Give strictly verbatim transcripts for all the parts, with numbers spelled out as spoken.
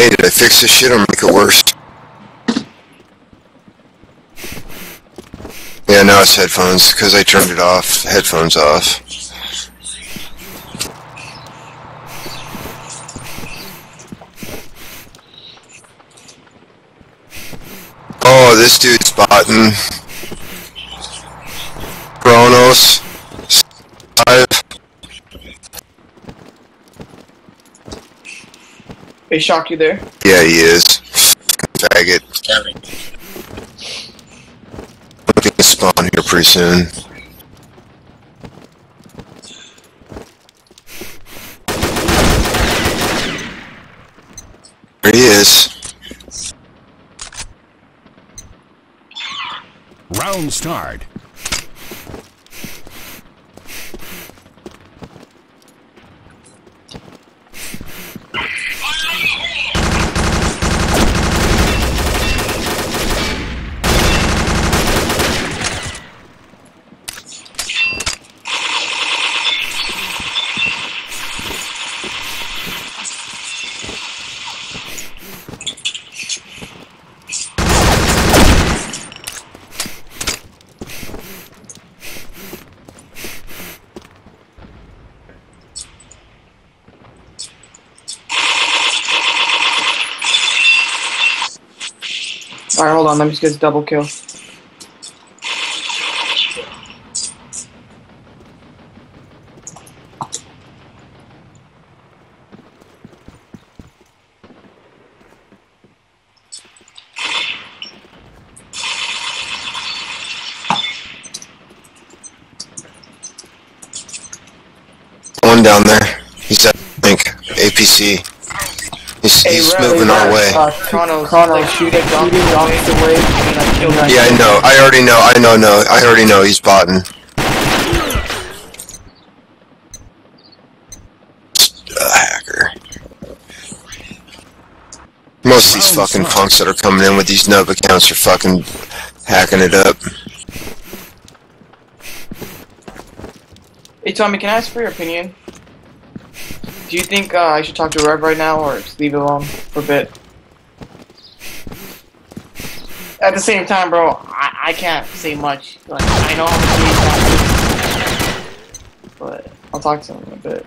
Hey, did I fix this shit or make it worse? Yeah, now it's headphones, because I turned it off, headphones off. Oh, this dude's botting. Chronos. They shock you there? Yeah, he is. Faggot. I'm gonna spawn here pretty soon. There he is. Round start. Alright, hold on, let me just get a double kill. One down there. He's at, I think, A P C. He's, hey, he's moving our has, way. Uh, Chronos, Chronos, like, shooting, donkey, donkey, donkey, away. I yeah, I know. I already know. I know. No, I already know. He's botting. A hacker. Most of these fucking punks that are coming in with these nub accounts are fucking hacking it up. Hey, Tommy, can I ask for your opinion? Do you think uh, I should talk to Rev right now, or just leave it alone for a bit? At the same time, bro, I, I can't say much. Like, I know I'm a but I'll talk to him in a bit.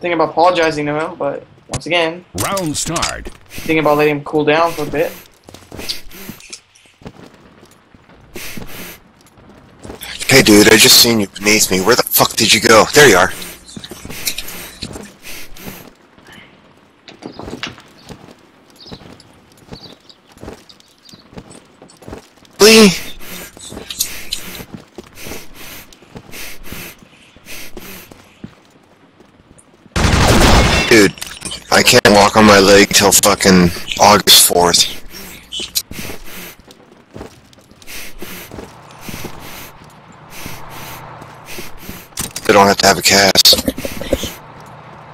Thinking about apologizing to him, but once again, round start. Thinking about letting him cool down for a bit. Hey, dude, I just seen you beneath me. Where the fuck did you go? There you are. Dude, I can't walk on my leg till fucking August fourth. They don't have to have a cast.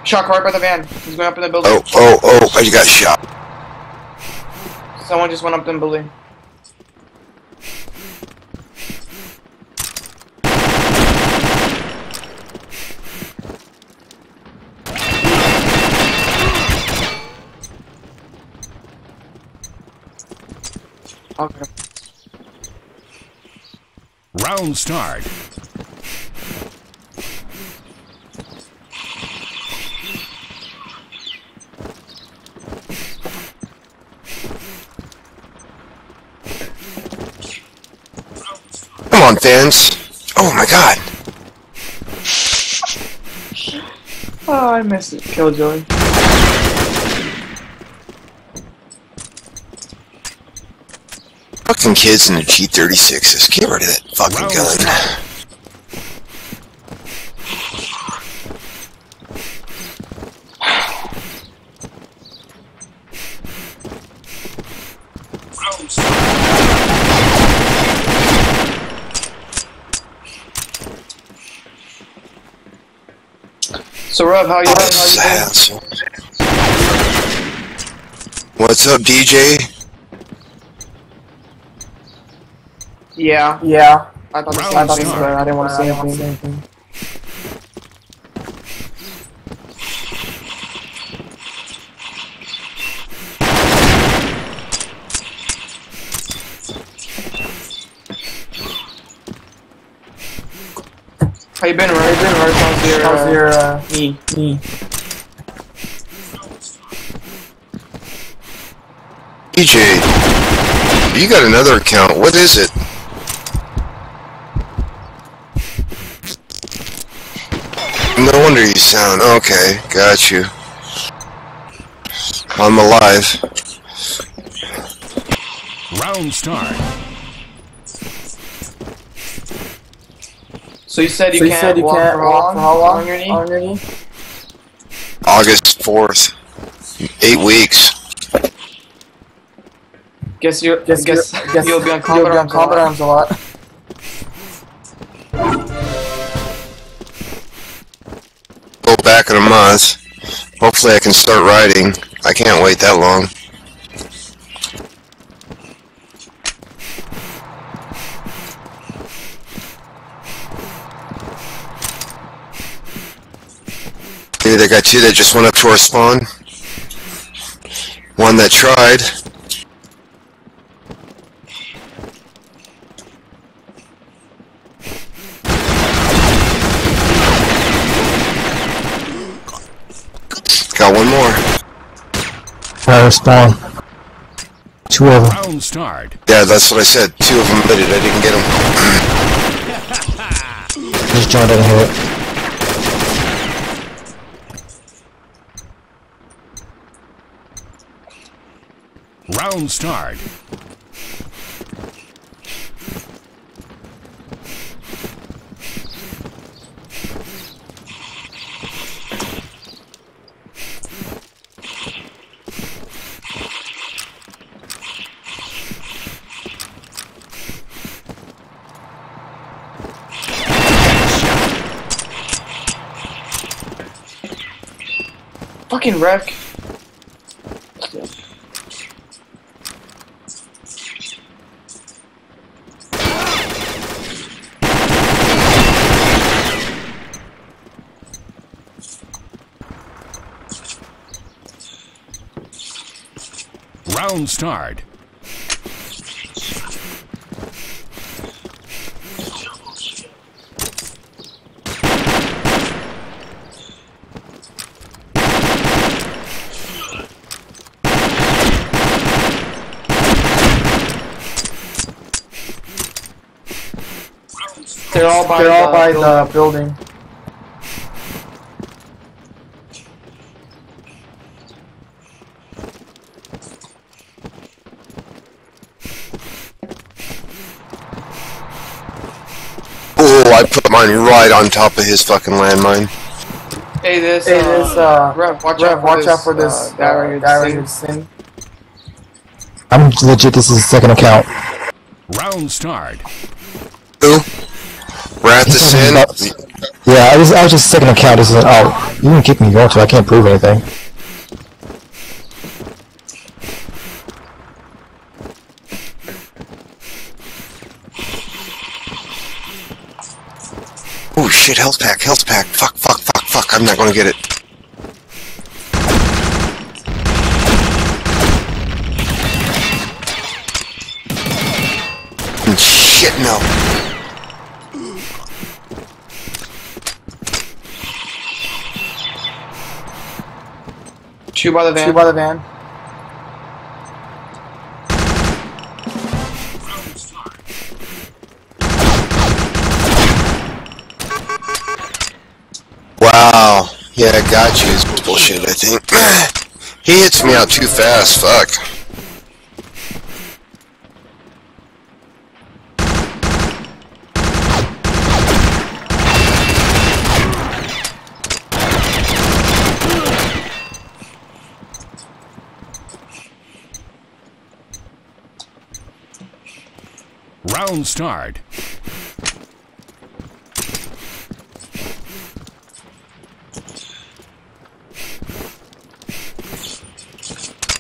Shot right by the van. He's going up in the building. Oh, oh, oh, I just got shot. Someone just went up in the building. Okay. Round start. Come on, fans. Oh my god. Oh, I missed it, Killjoy. Fucking kids in the G thirty-sixes. Get rid of that fucking gun. So, Rob, how you doing? How you doing? What's up, D J? Yeah, yeah. I thought, this, I thought he was there. I didn't want to say anything. How you been, Rory? How's your, how's your uh, knee? knee? D J, you got another account. What is it? No wonder you sound okay. Got you. I'm alive. Round start. So you said you, so you, can't, said you walk can't walk for how long? On your knee? August fourth. Eight weeks. Guess you guess, guess, guess you'll be on Combat, you'll be on combat arms, a lot. arms a lot. Go back in a month. Hopefully I can start riding. I can't wait that long. Dude, I got two that just went up to our spawn. One that tried. Got one more. Our spawn. Two of them. Yeah, that's what I said. Two of them but I didn't get them. Just jumped in here. Round start. Fucking wreck. Round start. They're all by, They're the, all by building. the building. I put mine right on top of his fucking landmine. Hey, this, hey, this, uh, uh Rev, watch, Rev, out, watch this, out for this, uh, Diary, Diary of Sin. I'm legit, this is his second account. Round start. Who? Wrath of Sin? Yeah, I was, I was just second account, this is an out. Oh, you can kick me off, so I can't prove anything. Oh shit, health pack, health pack, fuck, fuck, fuck, fuck, I'm not gonna get it. And shit, no. Two by the van. Two by the van. Wow, yeah, I got you. It's bullshit, I think. He hits me out too fast, fuck. Round start.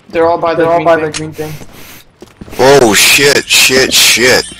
They're all by the, They're green, all by thing. the green thing. Oh shit, shit, shit.